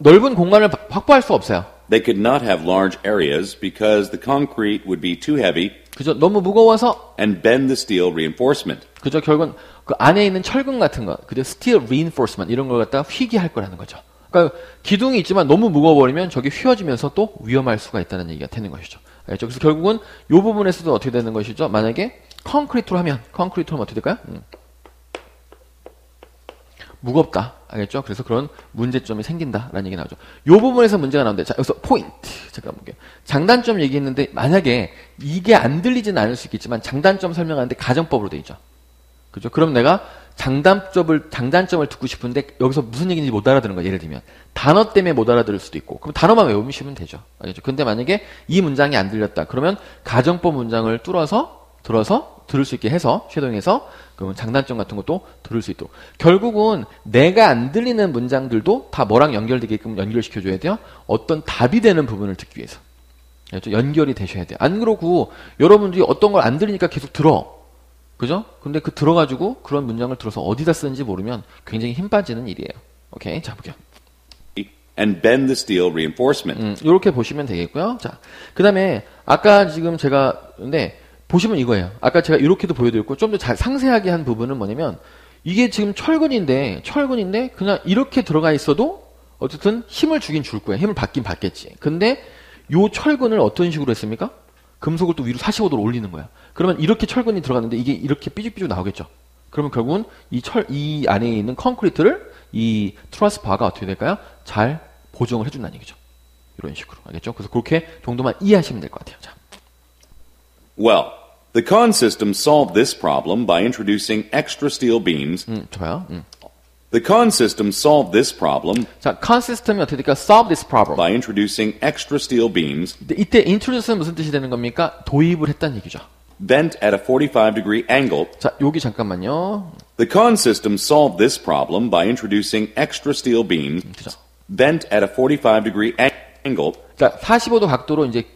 넓은 공간을 확보할 수 없어요. They could not have large areas because the concrete would be too heavy. 너무 무거워서. And bend the steel reinforcement. 결국은 그 안에 있는 철근 같은 거, steel reinforcement 이런 걸 갖다 휘기할 거라는 거죠. 그러니까 기둥이 있지만 너무 무거워버리면 저게 휘어지면서 또 위험할 수가 있다는 얘기가 되는 것이죠. 알겠죠? 그래서 결국은 이 부분에서도 어떻게 되는 것이죠? 만약에 콘크리트로 하면 어떻게 될까요? 무겁다. 알겠죠? 그래서 그런 문제점이 생긴다라는 얘기 나오죠. 이 부분에서 문제가 나오는데 자, 여기서 포인트. 잠깐 볼게요. 장단점 얘기했는데 만약에 이게 안 들리진 않을 수 있겠지만 장단점 설명하는데 가정법으로 돼 있죠. 그죠? 그럼 내가 장단점을 듣고 싶은데 여기서 무슨 얘기인지 못 알아듣는 거예요. 예를 들면 단어 때문에 못 알아들을 수도 있고 그럼 단어만 외우시면 되죠. 알겠죠? 근데 만약에 이 문장이 안 들렸다. 그러면 가정법 문장을 뚫어서 들어서 들을 수 있게 해서 쉐도잉해서 그러면 장단점 같은 것도 들을 수 있도록. 결국은 내가 안 들리는 문장들도 다 뭐랑 연결되게끔 연결시켜줘야 돼요. 어떤 답이 되는 부분을 듣기 위해서 연결이 되셔야 돼요. 안 그러고 여러분들이 어떤 걸 안 들리니까 계속 들어. 그죠? 근데 그 들어가지고 그런 문장을 들어서 어디다 쓰는지 모르면 굉장히 힘 빠지는 일이에요. 오케이, 자 볼게요. And bend the steel reinforcement. 이렇게 보시면 되겠고요. 자, 그 다음에 아까 지금 제가 근데 보시면 이거예요. 아까 제가 이렇게도 보여드렸고 좀 더 상세하게 한 부분은 뭐냐면 이게 지금 철근인데 그냥 이렇게 들어가 있어도 어쨌든 힘을 주긴 줄 거예요. 힘을 받긴 받겠지. 근데 요 철근을 어떤 식으로 했습니까? 금속을 또 위로 45도로 올리는 거야. 그러면 이렇게 철근이 들어갔는데 이게 이렇게 삐죽삐죽 나오겠죠. 그러면 결국은 이 안에 있는 콘크리트를 이 트러스 바가 어떻게 될까요? 잘 보정을 해준다는 얘기죠. 이런 식으로. 알겠죠? 그래서 그렇게 정도만 이해하시면 될 것 같아요. 자. Well, the Kahn system solved this problem by introducing extra steel beams. 좋아요. The Kahn system solved this problem. 자, Kahn system이 어떻게 될까? Solve this problem by introducing extra steel beams. 이때 introduce는 무슨 뜻이 되는 겁니까? 도입을 했다는 얘기죠. Bent at a 45-degree angle. 자, 여기 잠깐만요. The Kahn system solved this problem by introducing extra steel beams. Bent at a 45-degree angle. 자, 45도 각도로 이제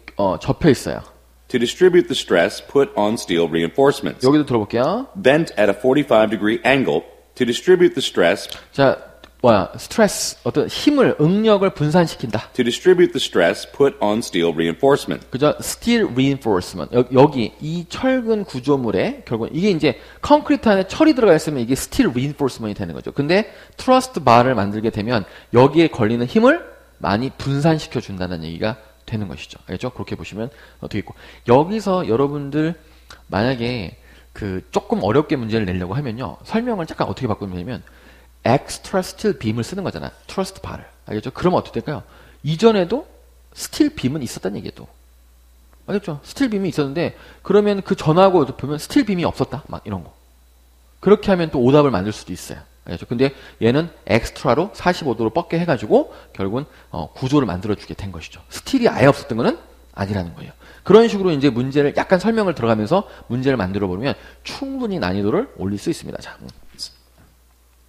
접혀 있어요. To distribute the stress put on steel reinforcements. 여기도 들어볼게요. Bent at a 45-degree angle to distribute the stress. 자, 스트레스 어떤 힘을 응력을 분산시킨다. To distribute the stress put on steel reinforcement. 그죠? Steel reinforcement. 여기 이 철근 구조물에 결국 이게 이제 콘크리트 안에 철이 들어가 있으면 이게 steel reinforcement이 되는 거죠. 근데 트러스 바를 만들게 되면 여기에 걸리는 힘을 많이 분산시켜 준다는 얘기가 되는 것이죠. 알겠죠? 그렇게 보시면 되겠고 여기서 여러분들 만약에 그 조금 어렵게 문제를 내려고 하면요 설명을 잠깐 어떻게 바꾸냐면 엑스트라 스틸 빔을 쓰는 거잖아. 트러스 바를. 알겠죠? 그러면 어떻게 될까요? 이전에도 스틸 빔은 있었다는 얘기예요. 알겠죠? 스틸 빔이 있었는데 그러면 그 전하고 보면 스틸 빔이 없었다 막 이런 거. 그렇게 하면 또 오답을 만들 수도 있어요. 알겠죠? 근데 얘는 엑스트라로 45도로 뻗게 해가지고 결국은 구조를 만들어주게 된 것이죠. 스틸이 아예 없었던 거는 아니라는 거예요. 그런 식으로 이제 문제를 약간 설명을 들어가면서 문제를 만들어 보면 충분히 난이도를 올릴 수 있습니다. 자.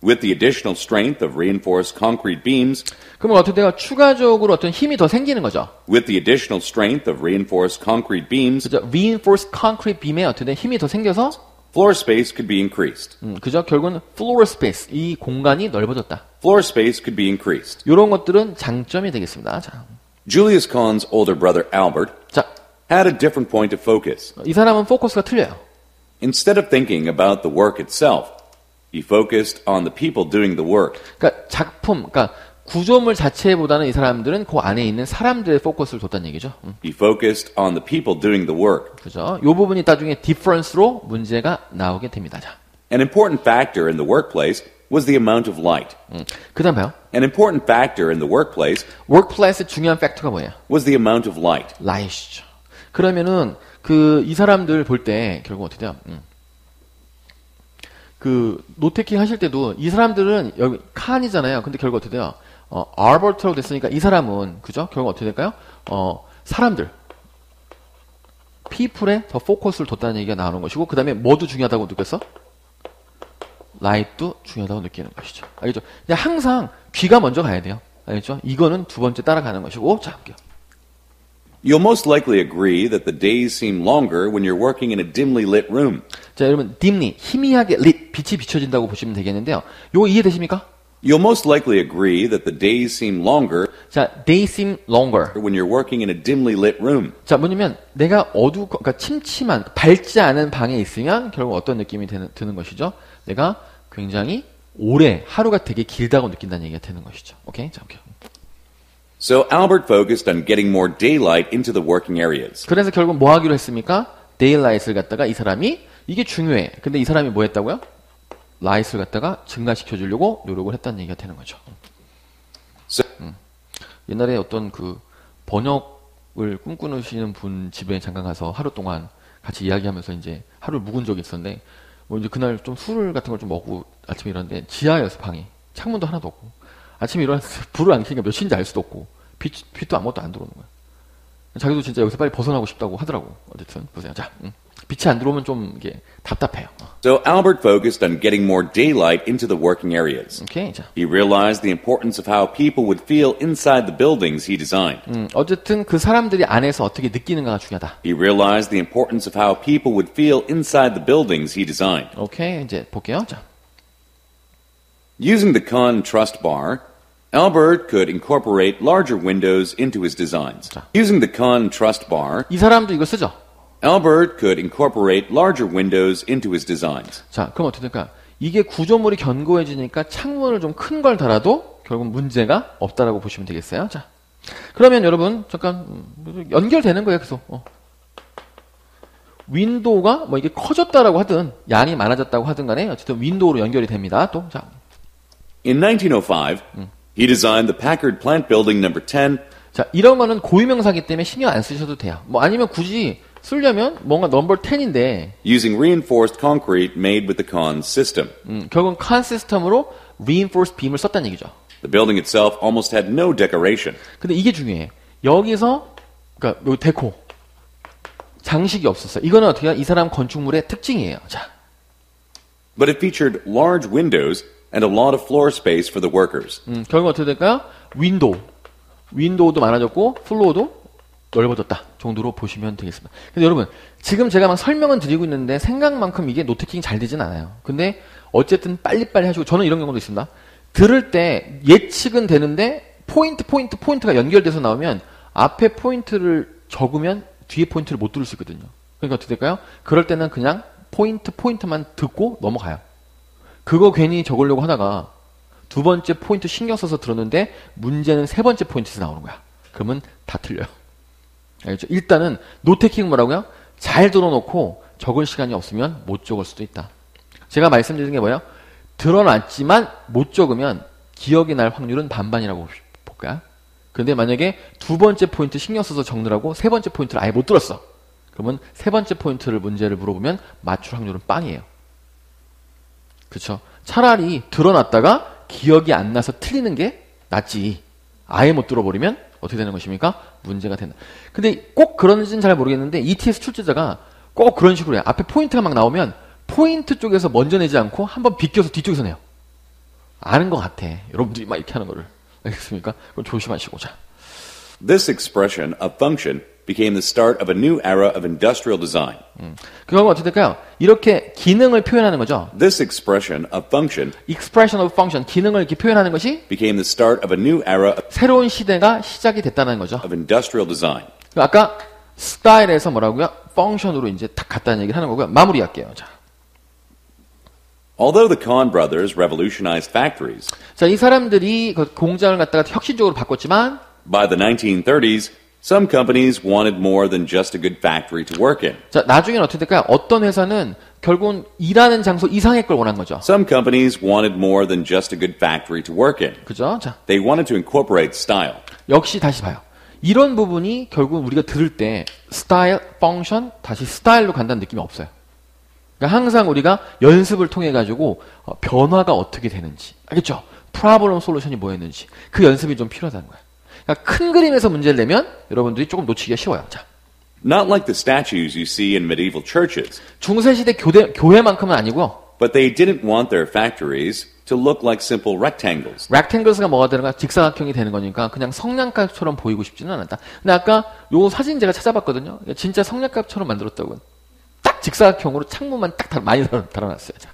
With the additional strength of reinforced concrete beams. 그럼 어떻게 돼요? 추가적으로 어떤 힘이 더 생기는 거죠. With the additional strength of reinforced concrete beams. 그죠? reinforced concrete beam에 어떻게 힘이 더 생겨서 floor space could be increased. 그죠? 결국은 floor space 이 공간이 넓어졌다. Floor space could be increased. 이런 것들은 장점이 되겠습니다. 자. Julius Kahn's older brother Albert. 자. Had a different point of focus. 이 사람은 포커스가 틀려요. Instead of thinking about the work itself, he focused on the people doing the work. 그러니까 작품, 그러니까 구조물 자체보다는 이 사람들은 그 안에 있는 사람들의 포커스를 뒀다는 얘기죠. He focused on the people doing the work. 그죠? 이 부분이 나중에 difference로 문제가 나오게 됩니다. 자. An important factor in the workplace was the amount of light. 그다음 봐요. An important factor in the workplace. workplace의 중요한 팩터가 뭐예요? Was the amount of light. Light이죠. 그러면은 이 사람들 볼 때 결국 어떻게 돼요? 그 노테킹 하실 때도 이 사람들은 여기 칸이잖아요. 근데 결국 어떻게 돼요? 알버트라고 됐으니까 이 사람은 그죠? 결국 어떻게 될까요? 사람들. people에 더 포커스를 뒀다는 얘기가 나오는 것이고 그다음에 뭐도 중요하다고 느꼈어? light도 중요하다고 느끼는 것이죠. 알겠죠? 근데 항상 귀가 먼저 가야 돼요. 알겠죠? 이거는 두 번째 따라가는 것이고 자, 볼게요. You'll most likely agree that the days seem longer when you're working in a dimly lit room. 자, 여러분, dimly, 희미하게 lit, 빛이 비춰진다고 보시면 되겠는데요. 요거 이해되십니까? You'll most likely agree that the days seem longer. 자, they seem longer when you're working in a dimly lit room. 자, 뭐냐면 내가 그러니까 침침한, 밝지 않은 방에 있으면 결국 어떤 느낌이 드는 것이죠? 내가 굉장히 하루가 되게 길다고 느낀다는 얘기가 되는 것이죠. 오케이, 자, 오케이. So Albert focused on getting more daylight into the working areas. 그래서 결국 뭐 하기로 했습니까? daylight을 갖다가 이 사람이 이게 중요해. 근데 이 사람이 뭐 했다고요? light을 갖다가 증가시켜 주려고 노력을 했다는 얘기가 되는 거죠. 옛날에 어떤 그 번역을 꿈꾸시는 분 집에 잠깐 가서 하루 동안 같이 이야기하면서 이제 하루를 묵은 적이 있었는데 뭐 이제 그날 좀 술 같은 걸 좀 먹고 아침에 일어났는데 지하였어 방이. 창문도 하나도 없고. 아침에 일어나서 불을 안 켜니까 몇 시인지 알 수도 없고 빛도 아무것도 안 들어오는 거야. 자기도 진짜 여기서 빨리 벗어나고 싶다고 하더라고. 어쨌든 보세요. 자, 빛이 안 들어오면 좀 이게 답답해요. So Albert focused on getting more daylight into the working areas. Okay, 자. He realized the importance of how people would feel inside the buildings he designed. 어쨌든 그 사람들이 안에서 어떻게 느끼는가가 중요하다. He realized the importance of how people would feel inside the buildings he designed. Okay, 이제 볼게요. 자. Using the Kahn Truss Bar, Albert could incorporate larger windows into his designs. 자. Using the Kahn Truss Bar, 이 사람도 이거 쓰죠. Albert could incorporate larger windows into his designs. 자, 그럼 어떻게 될까? 이게 구조물이 견고해지니까 창문을 좀 큰 걸 달아도 결국 문제가 없다라고 보시면 되겠어요. 자, 그러면 여러분 잠깐 연결되는 거예요. 계속 윈도우가 뭐 이게 커졌다라고 하든 양이 많아졌다고 하든 간에 어쨌든 윈도우로 연결이 됩니다. 또 자. In 1905, he designed the Packard Plant Building No. 10. 자, 이런 거는 고유명사기 때문에 신경 안 쓰셔도 돼요. 뭐 아니면 굳이 쓰려면 뭔가 넘버 10인데 using reinforced concrete made with the Kahn system. 결국은 Kahn 시스템으로 reinforced beam을 썼다는 얘기죠. The building itself almost had no decoration. 근데 이게 중요해. 여기서 그러니까 여기 데코 장식이 없었어요. 이거는 어떻게 이 사람 건축물의 특징이에요. 자. But it featured large windows and a lot of floor space for the workers. 결국 어떻게 될까요? 윈도우도 많아졌고 플로어도 넓어졌다 정도로 보시면 되겠습니다. 근데 여러분 지금 제가 막 설명은 드리고 있는데 생각만큼 이게 노트킹이 잘 되진 않아요. 근데 어쨌든 빨리빨리 하시고 저는 이런 경우도 있습니다. 들을 때 예측은 되는데 포인트가 연결돼서 나오면 앞에 포인트를 적으면 뒤에 포인트를 못 들을 수 있거든요. 그러니까 어떻게 될까요? 그럴 때는 그냥 포인트만 듣고 넘어가요. 그거 괜히 적으려고 하다가 두 번째 포인트 신경 써서 들었는데 문제는 세 번째 포인트에서 나오는 거야. 그러면 다 틀려요. 알겠죠? 일단은 노테킹 뭐라고요? 잘 들어놓고 적을 시간이 없으면 못 적을 수도 있다. 제가 말씀드린 게 뭐예요? 들어놨지만 못 적으면 기억이 날 확률은 반반이라고 볼까요? 근데 만약에 두 번째 포인트 신경 써서 적느라고 세 번째 포인트를 아예 못 들었어. 그러면 세 번째 포인트를 문제를 물어보면 맞출 확률은 빵이에요. 그렇죠? 차라리 들어놨다가 기억이 안 나서 틀리는 게 낫지. 아예 못 들어버리면 어떻게 되는 것입니까? 문제가 된다. 근데 꼭 그런지는 잘 모르겠는데 ETS 출제자가 꼭 그런 식으로 해요. 앞에 포인트가 막 나오면 포인트 쪽에서 먼저 내지 않고 한번 비껴서 뒤쪽에서 내요. 아는 것 같아. 여러분들이 막 이렇게 하는 거를. 알겠습니까? 그럼 조심하시고. 자. This expression of function became the start of a new era of industrial design. 그건 어떻게 될까요? 이렇게 기능을 표현하는 거죠. This expression of function, 기능을 이렇게 표현하는 것이 became the start of a new era. 새로운 시대가 시작이 됐다는 거죠. Of industrial design. 아까 스타일에서 뭐라고요? function으로 이제 딱 갔다는 얘기를 하는 거고요. 마무리할게요. 자. Although the Kahn brothers revolutionized factories. 자, 이 사람들이 공장을 갖다가 혁신적으로 바꿨지만 by the 1930s some companies wanted more than just a good factory to work in. 자, 나중엔 어떻게 될까요? 어떤 회사는 결국은 일하는 장소 이상의 걸 원한 거죠. Some companies wanted more than just a good factory to work in. 그죠? 자. They wanted to incorporate style. 역시 다시 봐요. 이런 부분이 결국은 우리가 들을 때 style, function, 다시 style로 간다는 느낌이 없어요. 그러니까 항상 우리가 연습을 통해 가지고 변화가 어떻게 되는지, 알겠죠? problem solution이 뭐였는지 그 연습이 좀 필요하다는 거예요. 큰 그림에서 문제를 내면 여러분들이 조금 놓치기가 쉬워요. 자. Not like the statues you see in medieval churches. 중세 시대 교회만큼은 아니고요. But they didn't want their factories to look like simple rectangles. rectangles가 뭐가 되는가? 직사각형이 되는 거니까 그냥 성냥갑처럼 보이고 싶지는 않았다. 근데 아까 요 사진 제가 찾아봤거든요. 진짜 성냥갑처럼 만들었다고. 딱 직사각형으로 창문만 딱 많이 달아놨어요. 자.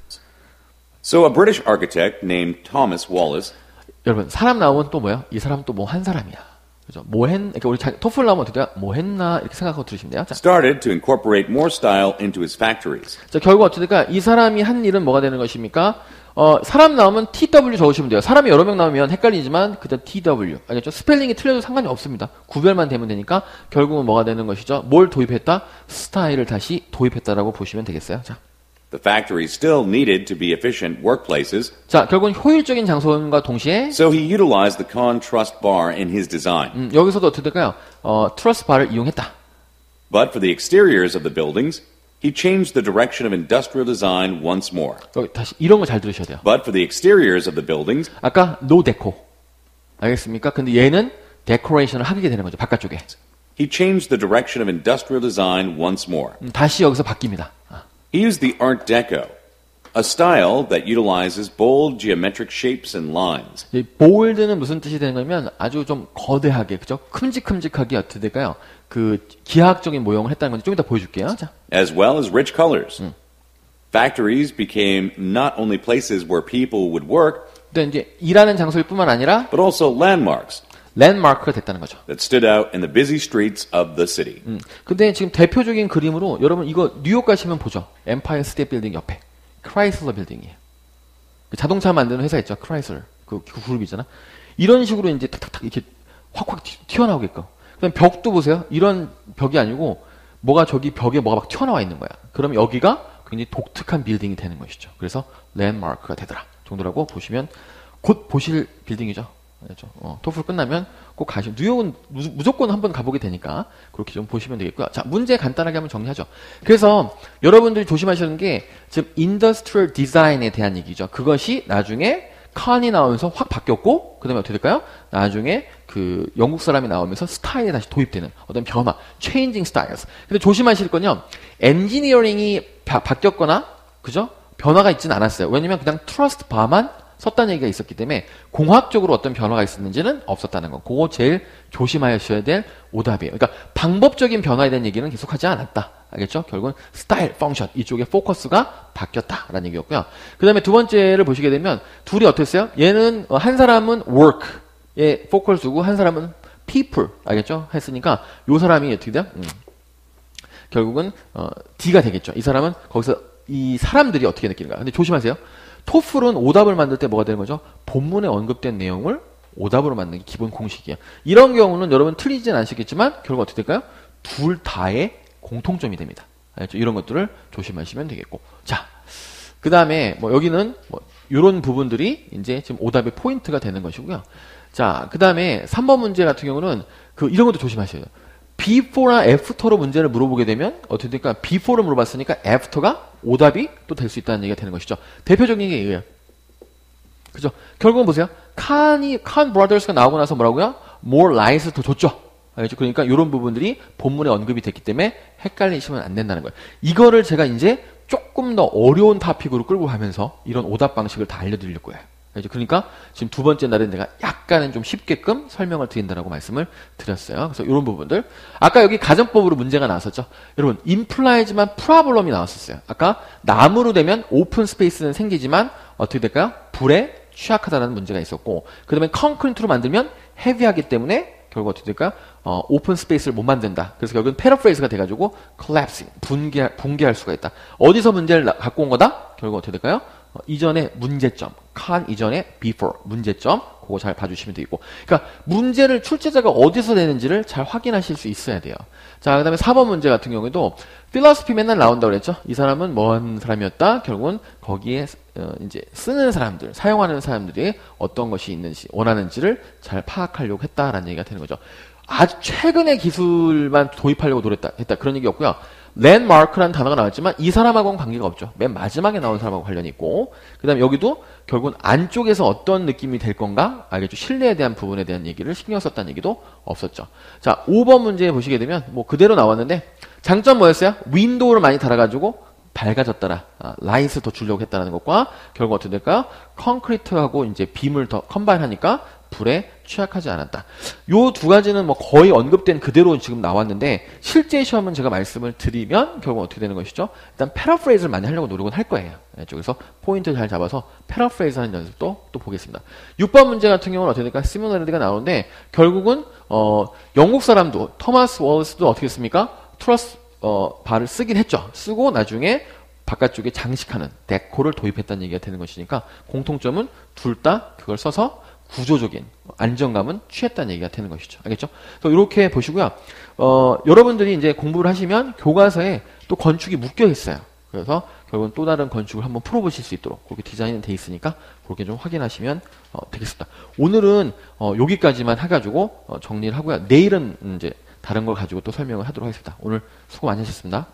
So a British architect named Thomas Wallace. 여러분 사람 나오면 또 뭐예요? 이 사람 또 뭐 한 사람이야. 그죠? 그러니까 우리 토플 나오면 어떻게 돼요? 뭐 했나 이렇게 생각하고 들으시면 돼요. 자. Started to incorporate more style into his factories. 자, 결국 어떻게 될까? 이 사람이 한 일은 뭐가 되는 것입니까? 사람 나오면 TW 적으시면 돼요. 사람이 여러 명 나오면 헷갈리지만 그냥 TW. 알겠죠? 스펠링이 틀려도 상관이 없습니다. 구별만 되면 되니까 결국은 뭐가 되는 것이죠? 뭘 도입했다? 스타일을 다시 도입했다라고 보시면 되겠어요. 자. The factory still needed to be efficient workplaces. 자, 결국은 효율적인 장소와 동시에 So he utilized the Kahn Truss Bar in his design. 여기서도 어떻게 될까요? 트러스 바를 이용했다. But for the exteriors of the buildings, he changed the direction of industrial design once more. 다시 이런 거 잘 들으셔야 돼요. But for the exteriors of the buildings, 아까 no deco. 알겠습니까? 근데 얘는 decoration을 하게 되는 거죠, 바깥쪽에. he changed the direction of industrial design once more. 다시 여기서 바뀝니다. He used the Art Deco, a style that utilizes bold geometric shapes and lines. 이 bold는 무슨 뜻이 되는 거냐면 아주 좀 거대하게, 그죠? 큼직큼직하게 어떻게 될까요? 그 기하학적인 모형을 했다는 건지 좀 이따 보여줄게요. 자. As well as rich colors. Factories became not only places where people would work, 이제 일하는 장소일 뿐만 아니라, but also landmarks. 랜드마크가 됐다는 거죠. That stood out in the busy streets of the city. 근데 지금 대표적인 그림으로 여러분 이거 뉴욕 가시면 보죠. 엠파이어 스테이트 빌딩 옆에 크라이슬러 빌딩이에요. 그 자동차 만드는 회사 있죠. 크라이슬러 그 그룹 있잖아. 이런 식으로 이제 탁탁탁 이렇게 확확 튀어나오게끔. 그다음 벽도 보세요. 이런 벽이 아니고 뭐가 저기 벽에 뭐가 막 튀어나와 있는 거야. 그럼 여기가 굉장히 독특한 빌딩이 되는 것이죠. 그래서 랜드마크가 되더라 정도라고 보시면 곧 보실 빌딩이죠. 그렇죠. 토플 끝나면 꼭 가시면 뉴욕은 무조건 한번 가보게 되니까 그렇게 좀 보시면 되겠고요. 자, 문제 간단하게 한번 정리하죠. 그래서 여러분들이 조심하시는 게 지금 인더스트리얼 디자인에 대한 얘기죠. 그것이 나중에 칸이 나오면서 확 바뀌었고 그다음에 어떻게 될까요? 나중에 그 영국 사람이 나오면서 스타일에 다시 도입되는 어떤 변화, changing styles. 근데 조심하실 건요. 엔지니어링이 바뀌었거나 그죠? 변화가 있진 않았어요. 왜냐면 그냥 트러스트 바만 썼다는 얘기가 있었기 때문에 공학적으로 어떤 변화가 있었는지는 없었다는 거. 그거 제일 조심하셔야 될 오답이에요. 그러니까 방법적인 변화에 대한 얘기는 계속하지 않았다. 알겠죠? 결국은 스타일, 펑션 이쪽에 포커스가 바뀌었다라는 얘기였고요. 그 다음에 두 번째를 보시게 되면 둘이 어땠어요? 얘는 한 사람은 work에 포커스를 두고 한 사람은 people 알겠죠? 했으니까 이 사람이 어떻게 돼요? 결국은 D가 되겠죠. 이 사람은 거기서 이 사람들이 어떻게 느끼는가. 근데 조심하세요. 토플은 오답을 만들 때 뭐가 되는 거죠? 본문에 언급된 내용을 오답으로 만드는 게 기본 공식이에요. 이런 경우는 여러분 틀리진 않으시겠지만 결국 어떻게 될까요? 둘 다의 공통점이 됩니다. 알겠죠? 이런 것들을 조심하시면 되겠고. 자, 그 다음에 뭐 여기는 뭐 이런 부분들이 이제 지금 오답의 포인트가 되는 것이고요. 자, 그 다음에 3번 문제 같은 경우는 이런 것도 조심하셔야 돼요. before나 after로 문제를 물어보게 되면 어떻게 될까? before를 물어봤으니까 after가 오답이 또 될 수 있다는 얘기가 되는 것이죠. 대표적인 게 이거예요. 그죠? 결국은 보세요. 칸 브라더스가 나오고 나서 뭐라고요? more light을 더 줬죠. 알겠죠? 그러니까 이런 부분들이 본문에 언급이 됐기 때문에 헷갈리시면 안 된다는 거예요. 이거를 제가 이제 조금 더 어려운 토픽으로 끌고 가면서 이런 오답 방식을 다 알려드릴 거예요. 그러니까 지금 두 번째 날은 내가 약간은 좀 쉽게끔 설명을 드린다라고 말씀을 드렸어요. 그래서 이런 부분들 아까 여기 가정법으로 문제가 나왔었죠. 여러분 implies지만 problem이 나왔었어요. 아까 나무로 되면 오픈 스페이스는 생기지만 어떻게 될까요? 불에 취약하다는 문제가 있었고 그 다음에 콘크리트로 만들면 헤비하기 때문에 결국 어떻게 될까요? 오픈 스페이스를 못 만든다. 그래서 결국은 패러프레이즈가 돼가지고 collapsing, 붕괴할 수가 있다. 어디서 문제를 갖고 온 거다? 결국 어떻게 될까요? 이전의 문제점, 칸 이전의 before 문제점 그거 잘 봐주시면 되겠고 그러니까 문제를 출제자가 어디서 내는지를 잘 확인하실 수 있어야 돼요. 자, 그 다음에 4번 문제 같은 경우에도 필로소피 맨날 나온다고 그랬죠. 이 사람은 뭔 사람이었다? 결국은 거기에 이제 쓰는 사람들, 사용하는 사람들이 어떤 것이 있는지, 원하는지를 잘 파악하려고 했다라는 얘기가 되는 거죠. 아주 최근의 기술만 도입하려고 노력했다 그런 얘기였고요. 랜드마크라는 단어가 나왔지만 이 사람하고는 관계가 없죠. 맨 마지막에 나온 사람하고 관련이 있고 그 다음에 여기도 결국은 안쪽에서 어떤 느낌이 될 건가? 알겠죠? 실내에 대한 부분에 대한 얘기를 신경 썼다는 얘기도 없었죠. 자, 5번 문제 보시게 되면 뭐 그대로 나왔는데 장점 뭐였어요? 윈도우를 많이 달아가지고 밝아졌다라, 라이트 더 주려고 했다는 것과 결국 어떻게 될까요? 콘크리트하고 이제 빔을 더 컴바인하니까 불에 취약하지 않았다. 요 두 가지는 뭐 거의 언급된 그대로 지금 나왔는데 실제 시험은 제가 말씀을 드리면 결국 어떻게 되는 것이죠? 일단 패러프레이즈를 많이 하려고 노력은 할 거예요. 이쪽에서 포인트 잘 잡아서 패러프레이즈 하는 연습도 또 보겠습니다. 6번 문제 같은 경우는 어떻게 될까? 시뮬러리티가 나오는데 결국은 영국 사람도 토마스 월스도 어떻게 했습니까? 트러스 바를 쓰긴 했죠. 쓰고 나중에 바깥쪽에 장식하는 데코를 도입했다는 얘기가 되는 것이니까 공통점은 둘 다 그걸 써서 구조적인 안정감은 취했다는 얘기가 되는 것이죠. 알겠죠? 그래서 이렇게 보시고요. 여러분들이 이제 공부를 하시면 교과서에 또 건축이 묶여 있어요. 그래서 결국은 또 다른 건축을 한번 풀어보실 수 있도록 그렇게 디자인이 돼 있으니까 그렇게 좀 확인하시면 되겠습니다. 오늘은 여기까지만 해가지고 정리를 하고요. 내일은 이제 다른 걸 가지고 또 설명을 하도록 하겠습니다. 오늘 수고 많이 하셨습니다.